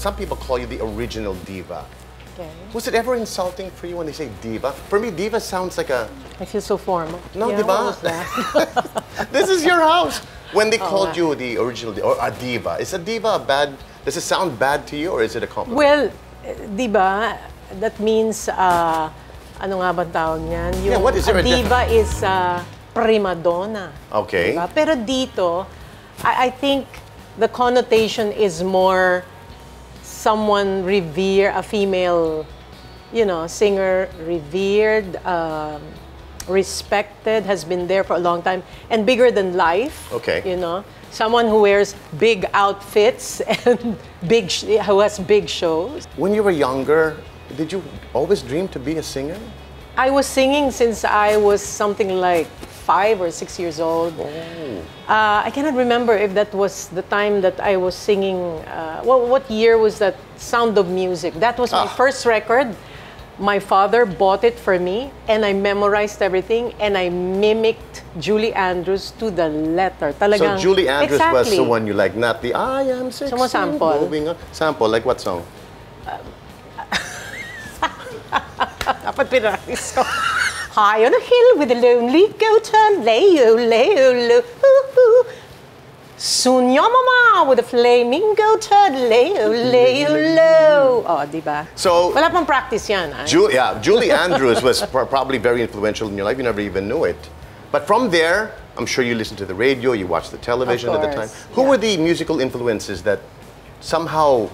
some people call you the original diva. Okay. Was it ever insulting for you when they say diva? For me, diva sounds like a... I feel so formal. No, yeah, diva. This is your house. When they called you the original or a diva, is a diva bad? Does it sound bad to you or is it a compliment? Well, diva, that means, ano nga ba tawag niyan? Yung, yeah, what is there? A diva is prima donna. Okay. Diba? Pero dito, I think the connotation is more someone revere, a female, you know, singer, revered, respected, has been there for a long time, and bigger than life. Okay. You know, someone who wears big outfits and big, who has big shows. When you were younger, did you always dream to be a singer? I was singing since I was something like 5 or 6 years old. Oh. I cannot remember if that was the time that I was singing. What year was that? Sound of Music. That was my first record. My father bought it for me, and I memorized everything, and I mimicked Julie Andrews to the letter. Talagang, so Julie Andrews exactly. was the one you like, not the I am 16, sample. Moving on. Sample, like what song? High on a hill with a lonely goat, lay-o, lay-o, lay-o. Soon your mama with a flaming goat, lay-o, lay-o, lay-o. Oh, diba? So, wala pang practice yan. Julie Andrews was probably very influential in your life. You never even knew it. But from there, I'm sure you listened to the radio, you watched the television at the time. Who were the musical influences that somehow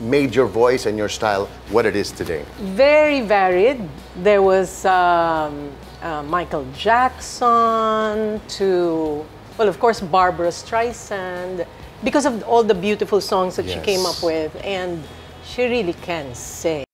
made your voice and your style what it is today? Very varied. There was Michael Jackson to, well, of course, Barbara Streisand, because of all the beautiful songs that she came up with, and she really can sing.